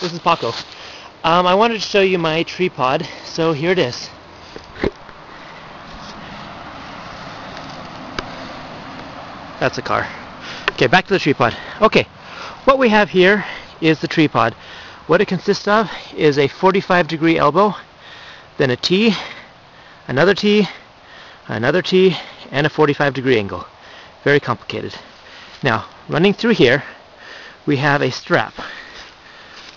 This is Paco. I wanted to show you my Treepod, so here it is. That's a car. Okay, back to the Treepod. Okay, what we have here is the Treepod. What it consists of is a 45-degree elbow, then a T, another T, another T, and a 45-degree angle. Very complicated. Now, running through here, we have a strap.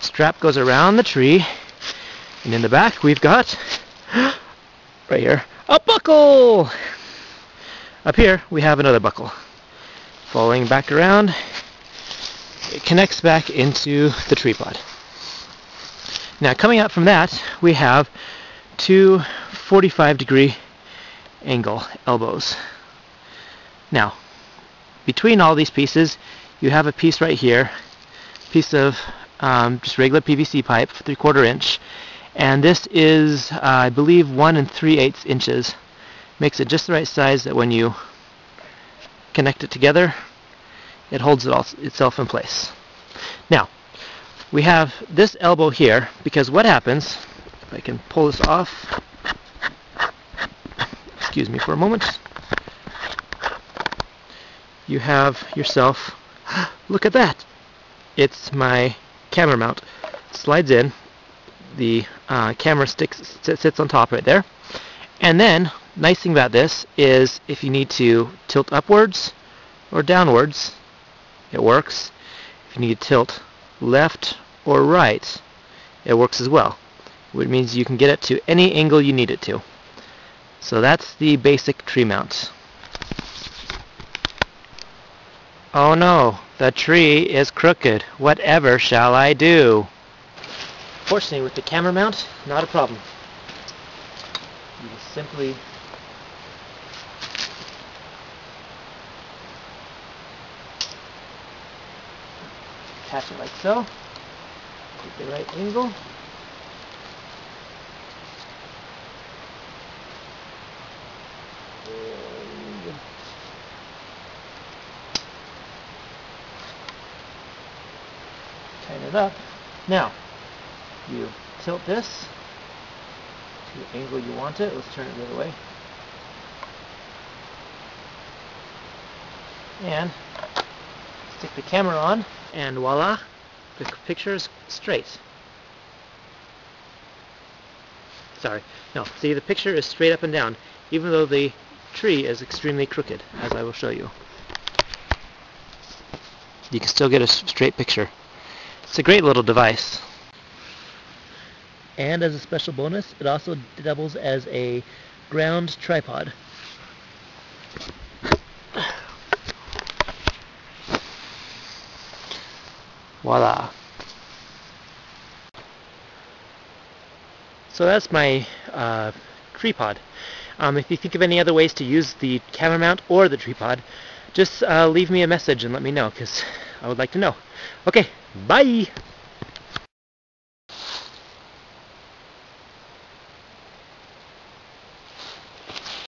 Strap goes around the tree, and in the back we've got, right here, a buckle! Up here we have another buckle. Following back around, it connects back into the Treepod. Now coming out from that, we have two 45-degree angle elbows. Now, between all these pieces, you have a piece right here, piece of just regular PVC pipe, 3/4 inch, and this is, I believe, 1 3/8 inches. Makes it just the right size that when you connect it together, it holds it all, itself in place. Now, we have this elbow here, because what happens, if I can pull this off, excuse me for a moment, you have yourself, look at that, it's my camera mount. Slides in, the camera sits on top right there, and then nice thing about this is if you need to tilt upwards or downwards, it works. If you need to tilt left or right, it works as well, which means you can get it to any angle you need it to. So that's the basic tree mount. Oh no, the tree is crooked. Whatever shall I do? Fortunately, with the camera mount, not a problem. You simply attach it like so, get the right angle. Tighten it up. Now, you tilt this to the angle you want it. Let's turn it the other way. And stick the camera on, and voila, the picture is straight. Sorry, no, see, the picture is straight up and down, even though the tree is extremely crooked, as I will show you. You can still get a straight picture. It's a great little device. And as a special bonus, it also doubles as a ground tripod. Voila. So that's my Treepod. If you think of any other ways to use the camera mount or the Treepod, just leave me a message and let me know, because I would like to know. Okay, bye!